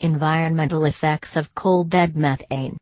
Environmental effects of coalbed methane.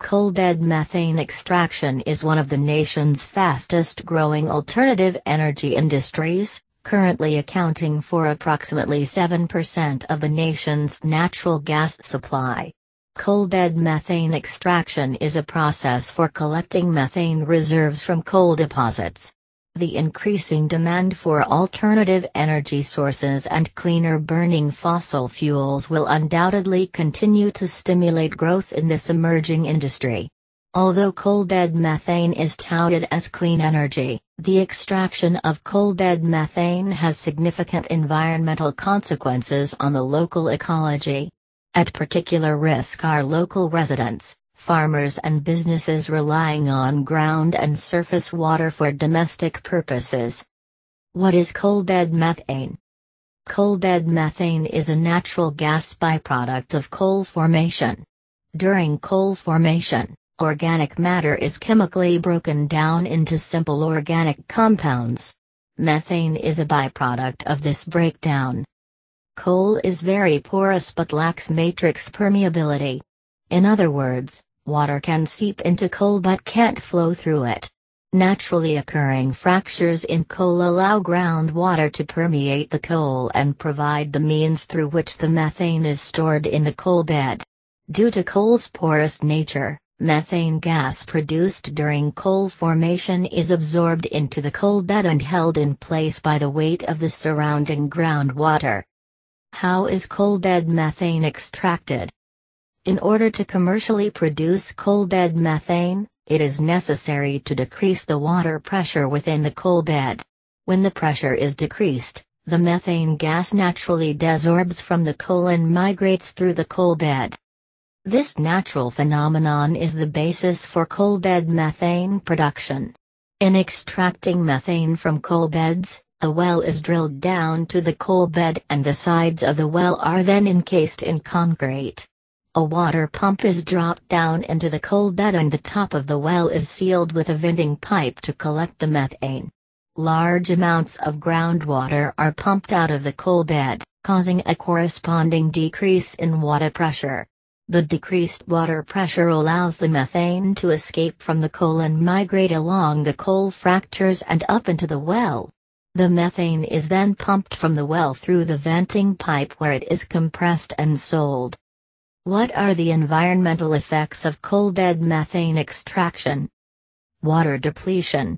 Coalbed methane extraction is one of the nation's fastest-growing alternative energy industries, currently accounting for approximately 7% of the nation's natural gas supply. Coalbed methane extraction is a process for collecting methane reserves from coal deposits. The increasing demand for alternative energy sources and cleaner burning fossil fuels will undoubtedly continue to stimulate growth in this emerging industry. Although coalbed methane is touted as clean energy, the extraction of coalbed methane has significant environmental consequences on the local ecology. At particular risk are local residents, farmers and businesses relying on ground and surface water for domestic purposes. What is coalbed methane? Coalbed methane is a natural gas byproduct of coal formation. During coal formation, organic matter is chemically broken down into simple organic compounds. Methane is a byproduct of this breakdown. Coal is very porous but lacks matrix permeability. In other words, water can seep into coal but can't flow through it. Naturally occurring fractures in coal allow groundwater to permeate the coal and provide the means through which the methane is stored in the coal bed. Due to coal's porous nature, methane gas produced during coal formation is absorbed into the coal bed and held in place by the weight of the surrounding groundwater. How is coalbed methane extracted? In order to commercially produce coalbed methane, it is necessary to decrease the water pressure within the coal bed. When the pressure is decreased, the methane gas naturally desorbs from the coal and migrates through the coal bed. This natural phenomenon is the basis for coalbed methane production. In extracting methane from coal beds, a well is drilled down to the coal bed and the sides of the well are then encased in concrete. A water pump is dropped down into the coal bed and the top of the well is sealed with a venting pipe to collect the methane. Large amounts of groundwater are pumped out of the coal bed, causing a corresponding decrease in water pressure. The decreased water pressure allows the methane to escape from the coal and migrate along the coal fractures and up into the well. The methane is then pumped from the well through the venting pipe where it is compressed and sold. What are the environmental effects of coalbed methane extraction? Water depletion.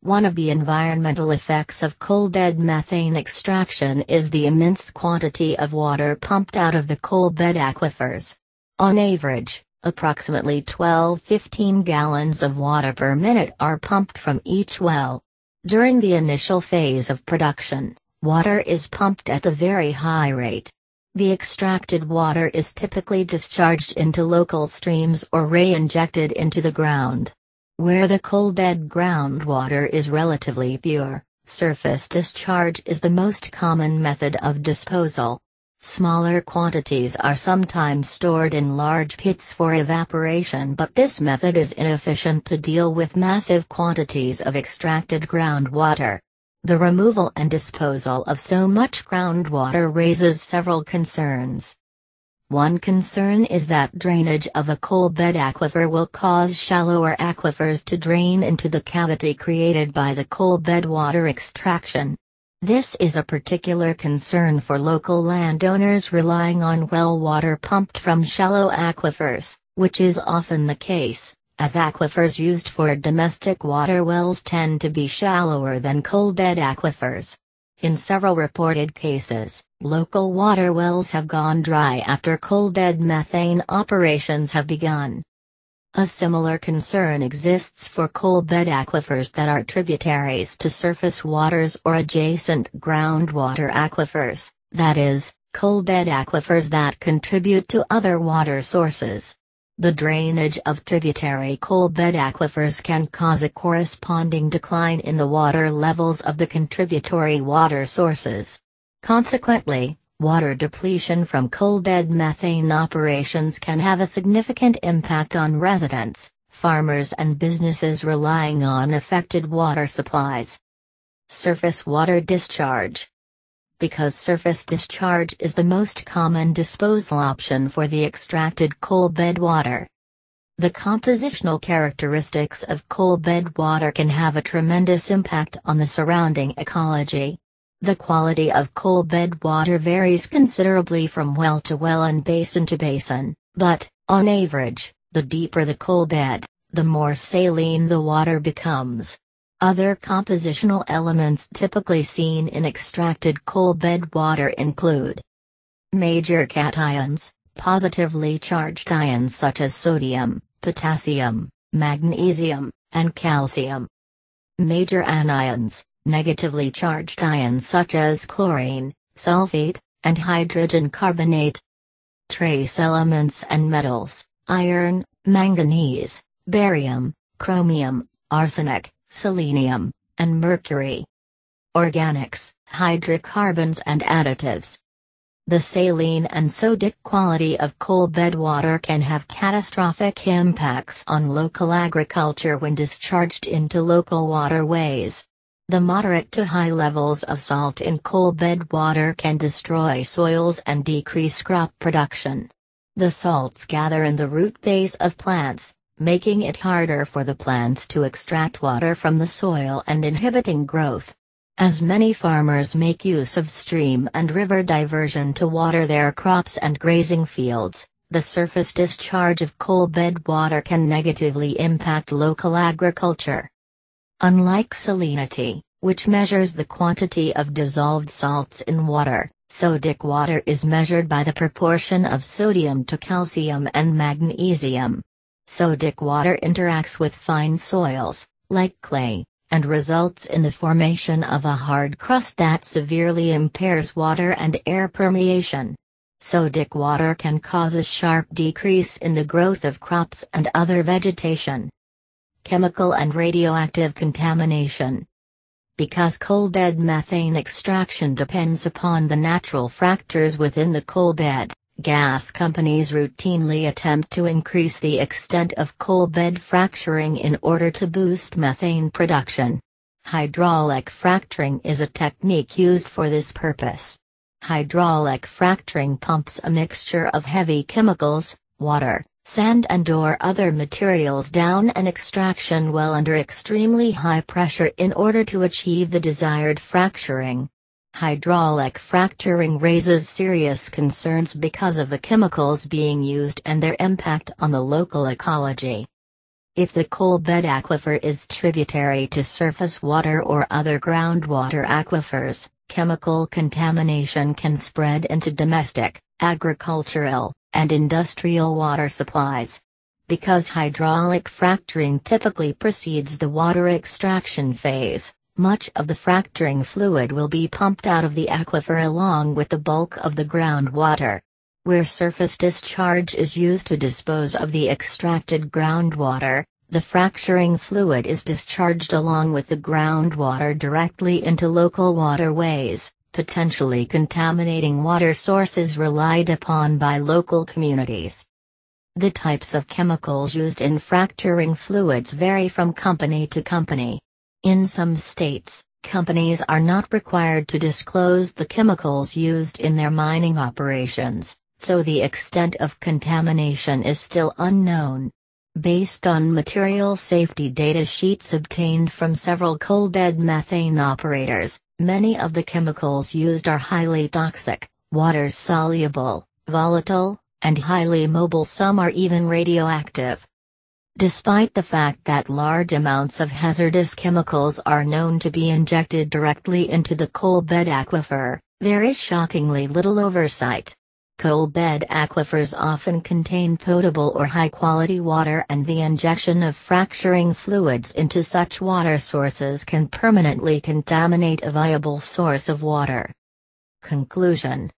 One of the environmental effects of coalbed methane extraction is the immense quantity of water pumped out of the coalbed aquifers. On average, approximately 12-15 gallons of water per minute are pumped from each well. During the initial phase of production, water is pumped at a very high rate. The extracted water is typically discharged into local streams or reinjected into the ground. Where the coalbed groundwater is relatively pure, surface discharge is the most common method of disposal. Smaller quantities are sometimes stored in large pits for evaporation, but this method is inefficient to deal with massive quantities of extracted groundwater. The removal and disposal of so much groundwater raises several concerns. One concern is that drainage of a coalbed aquifer will cause shallower aquifers to drain into the cavity created by the coalbed water extraction. This is a particular concern for local landowners relying on well water pumped from shallow aquifers, which is often the case, as aquifers used for domestic water wells tend to be shallower than coalbed aquifers. In several reported cases, local water wells have gone dry after coalbed methane operations have begun. A similar concern exists for coalbed aquifers that are tributaries to surface waters or adjacent groundwater aquifers, that is, coalbed aquifers that contribute to other water sources. The drainage of tributary coalbed aquifers can cause a corresponding decline in the water levels of the contributory water sources. Consequently, water depletion from coalbed methane operations can have a significant impact on residents, farmers and businesses relying on affected water supplies. Surface water discharge. because surface discharge is the most common disposal option for the extracted coal bed water. The compositional characteristics of coal bed water can have a tremendous impact on the surrounding ecology. The quality of coal bed water varies considerably from well to well and basin to basin, but, on average, the deeper the coal bed, the more saline the water becomes. Other compositional elements typically seen in extracted coal bed water include major cations, positively charged ions such as sodium, potassium, magnesium, and calcium. Major anions, negatively charged ions such as chlorine, sulfate, and hydrogen carbonate. Trace elements and metals, iron, manganese, barium, chromium, arsenic, selenium, and mercury. Organics, hydrocarbons and additives. The saline and sodic quality of coal bed water can have catastrophic impacts on local agriculture when discharged into local waterways. The moderate to high levels of salt in coal bed water can destroy soils and decrease crop production. The salts gather in the root base of plants, making it harder for the plants to extract water from the soil and inhibiting growth. As many farmers make use of stream and river diversion to water their crops and grazing fields, the surface discharge of coal bed water can negatively impact local agriculture. Unlike salinity, which measures the quantity of dissolved salts in water, sodic water is measured by the proportion of sodium to calcium and magnesium. Sodic water interacts with fine soils, like clay, and results in the formation of a hard crust that severely impairs water and air permeation. Sodic water can cause a sharp decrease in the growth of crops and other vegetation. Chemical and radioactive contamination. Because coal bed methane extraction depends upon the natural fractures within the coal bed, gas companies routinely attempt to increase the extent of coal bed fracturing in order to boost methane production. Hydraulic fracturing is a technique used for this purpose. Hydraulic fracturing pumps a mixture of heavy chemicals, water, sand and/or other materials down an extraction well under extremely high pressure in order to achieve the desired fracturing. Hydraulic fracturing raises serious concerns because of the chemicals being used and their impact on the local ecology. If the coal bed aquifer is tributary to surface water or other groundwater aquifers, chemical contamination can spread into domestic, agricultural, and industrial water supplies. Because hydraulic fracturing typically precedes the water extraction phase, much of the fracturing fluid will be pumped out of the aquifer along with the bulk of the groundwater. Where surface discharge is used to dispose of the extracted groundwater, the fracturing fluid is discharged along with the groundwater directly into local waterways, potentially contaminating water sources relied upon by local communities. The types of chemicals used in fracturing fluids vary from company to company. In some states, companies are not required to disclose the chemicals used in their mining operations, so the extent of contamination is still unknown. Based on material safety data sheets obtained from several coal bed methane operators, many of the chemicals used are highly toxic, water-soluble, volatile, and highly mobile. Some are even radioactive. Despite the fact that large amounts of hazardous chemicals are known to be injected directly into the coal bed aquifer, there is shockingly little oversight. Coal bed aquifers often contain potable or high-quality water, and the injection of fracturing fluids into such water sources can permanently contaminate a viable source of water. Conclusion.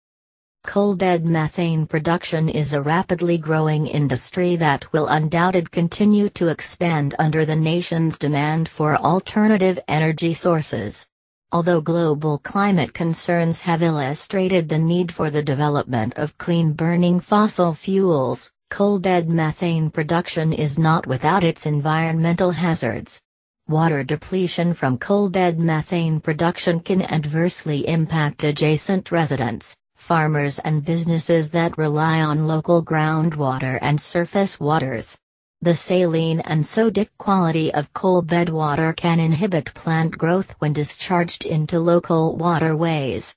Coal bed methane production is a rapidly growing industry that will undoubtedly continue to expand under the nation's demand for alternative energy sources. Although global climate concerns have illustrated the need for the development of clean-burning fossil fuels, coal bed methane production is not without its environmental hazards. Water depletion from coalbed methane production can adversely impact adjacent residents, farmers and businesses that rely on local groundwater and surface waters. The saline and sodic quality of coalbed water can inhibit plant growth when discharged into local waterways.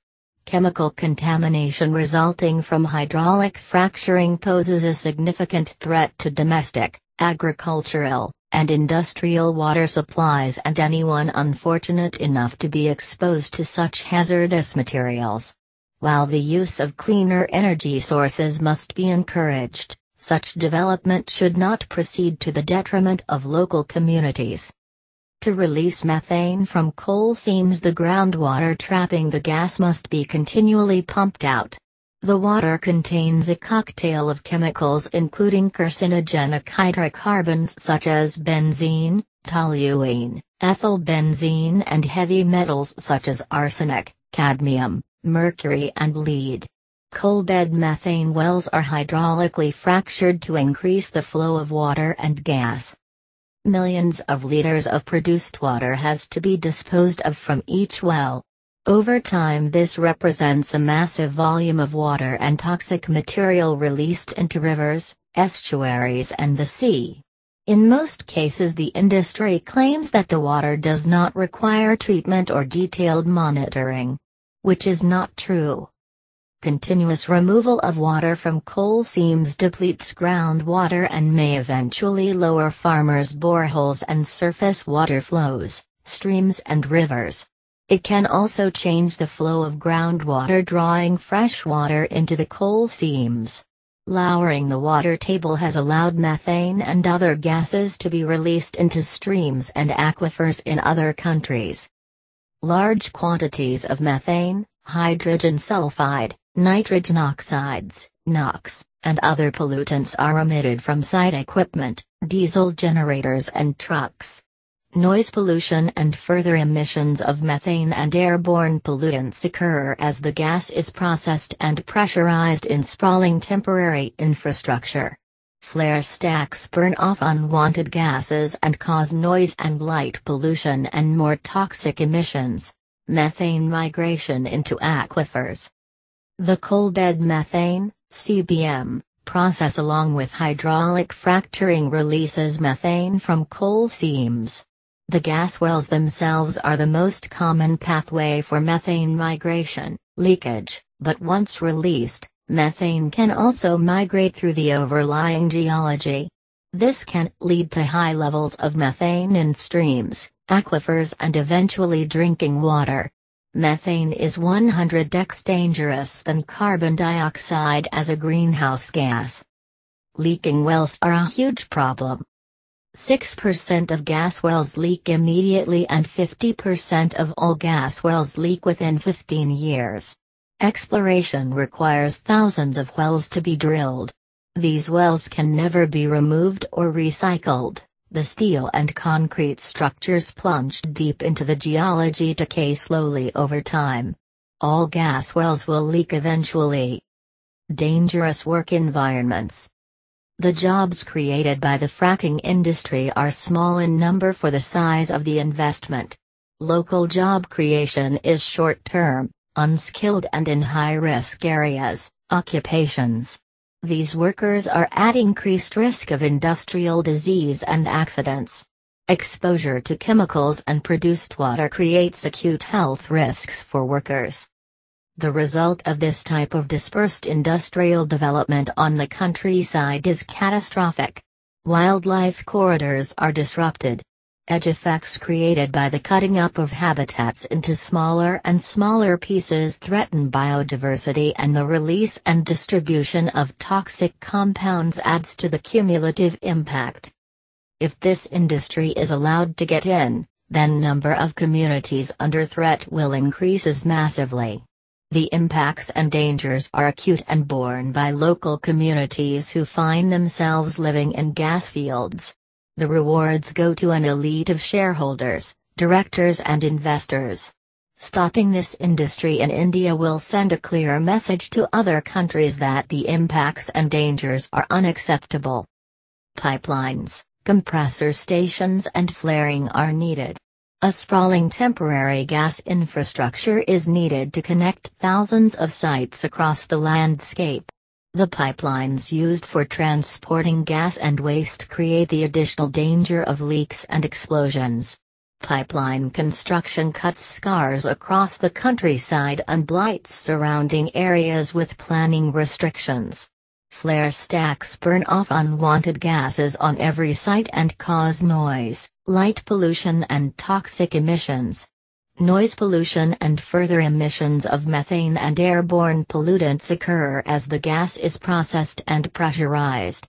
Chemical contamination resulting from hydraulic fracturing poses a significant threat to domestic, agricultural, and industrial water supplies and anyone unfortunate enough to be exposed to such hazardous materials. While the use of cleaner energy sources must be encouraged, such development should not proceed to the detriment of local communities. To release methane from coal seams, the groundwater trapping the gas must be continually pumped out. The water contains a cocktail of chemicals including carcinogenic hydrocarbons such as benzene, toluene, ethylbenzene and heavy metals such as arsenic, cadmium, mercury and lead. Coalbed methane wells are hydraulically fractured to increase the flow of water and gas. Millions of liters of produced water has to be disposed of from each well. Over time, this represents a massive volume of water and toxic material released into rivers, estuaries and the sea. In most cases, the industry claims that the water does not require treatment or detailed monitoring, which is not true. Continuous removal of water from coal seams depletes groundwater and may eventually lower farmers' boreholes and surface water flows, streams and rivers. It can also change the flow of groundwater, drawing fresh water into the coal seams. Lowering the water table has allowed methane and other gases to be released into streams and aquifers in other countries. Large quantities of methane, hydrogen sulfide, nitrogen oxides, NOx, and other pollutants are emitted from site equipment, diesel generators and trucks. Noise pollution and further emissions of methane and airborne pollutants occur as the gas is processed and pressurized in sprawling temporary infrastructure. Flare stacks burn off unwanted gases and cause noise and light pollution and more toxic emissions. Methane migration into aquifers. The coalbed methane, CBM, process along with hydraulic fracturing releases methane from coal seams. The gas wells themselves are the most common pathway for methane migration, leakage, but once released, methane can also migrate through the overlying geology. This can lead to high levels of methane in streams, aquifers and eventually drinking water. Methane is 100x dangerous than carbon dioxide as a greenhouse gas. Leaking wells are a huge problem. 6% of gas wells leak immediately and 50% of all gas wells leak within 15 years. Exploration requires thousands of wells to be drilled. These wells can never be removed or recycled. The steel and concrete structures plunged deep into the geology decay slowly over time. All gas wells will leak eventually. Dangerous work environments. The jobs created by the fracking industry are small in number for the size of the investment. Local job creation is short-term, unskilled and in high-risk areas, occupations. These workers are at increased risk of industrial disease and accidents. Exposure to chemicals and produced water creates acute health risks for workers. The result of this type of dispersed industrial development on the countryside is catastrophic. Wildlife corridors are disrupted. Edge effects created by the cutting up of habitats into smaller and smaller pieces threaten biodiversity, and the release and distribution of toxic compounds adds to the cumulative impact. If this industry is allowed to get in, then number of communities under threat will increase massively. The impacts and dangers are acute and borne by local communities who find themselves living in gas fields. The rewards go to an elite of shareholders, directors and investors. Stopping this industry in India will send a clear message to other countries that the impacts and dangers are unacceptable. Pipelines, compressor stations and flaring are needed. A sprawling temporary gas infrastructure is needed to connect thousands of sites across the landscape. The pipelines used for transporting gas and waste create the additional danger of leaks and explosions. Pipeline construction cuts scars across the countryside and blights surrounding areas with planning restrictions. Flare stacks burn off unwanted gases on every site and cause noise, light pollution and toxic emissions. Noise pollution and further emissions of methane and airborne pollutants occur as the gas is processed and pressurized.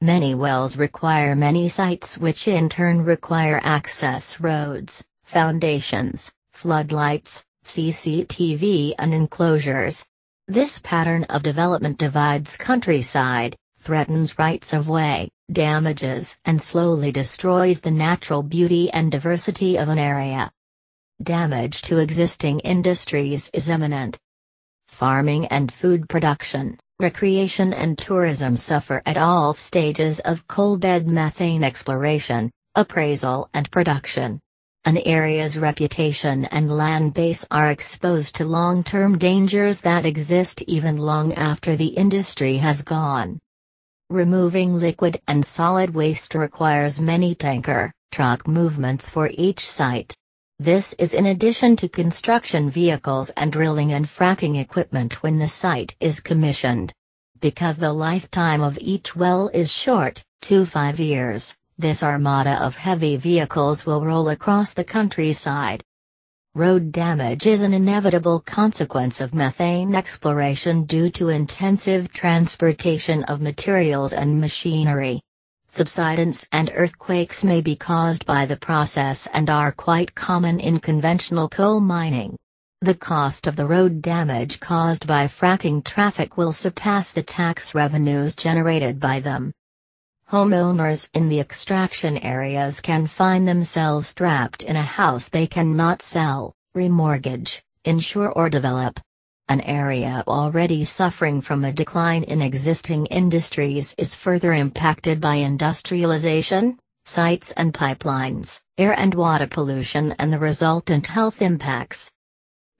Many wells require many sites, which in turn require access roads, foundations, floodlights, CCTV and enclosures. This pattern of development divides countryside, threatens rights of way, damages and slowly destroys the natural beauty and diversity of an area. Damage to existing industries is imminent. Farming and food production, recreation and tourism suffer at all stages of coalbed methane exploration, appraisal and production. An area's reputation and land base are exposed to long-term dangers that exist even long after the industry has gone. Removing liquid and solid waste requires many tanker, truck movements for each site. This is in addition to construction vehicles and drilling and fracking equipment when the site is commissioned. Because the lifetime of each well is short, 2 to 5 years. This armada of heavy vehicles will roll across the countryside. Road damage is an inevitable consequence of methane exploration due to intensive transportation of materials and machinery. Subsidence and earthquakes may be caused by the process and are quite common in conventional coal mining. The cost of the road damage caused by fracking traffic will surpass the tax revenues generated by them. Homeowners in the extraction areas can find themselves trapped in a house they cannot sell, remortgage, insure or develop. An area already suffering from a decline in existing industries is further impacted by industrialization, sites and pipelines, air and water pollution and the resultant health impacts.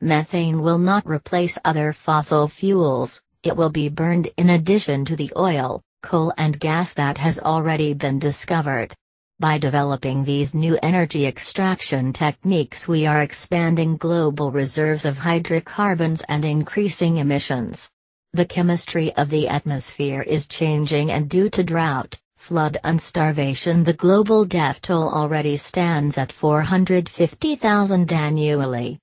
Methane will not replace other fossil fuels, it will be burned in addition to the oil, coal and gas that has already been discovered. By developing these new energy extraction techniques, we are expanding global reserves of hydrocarbons and increasing emissions. The chemistry of the atmosphere is changing, and due to drought, flood and starvation, the global death toll already stands at 450,000 annually.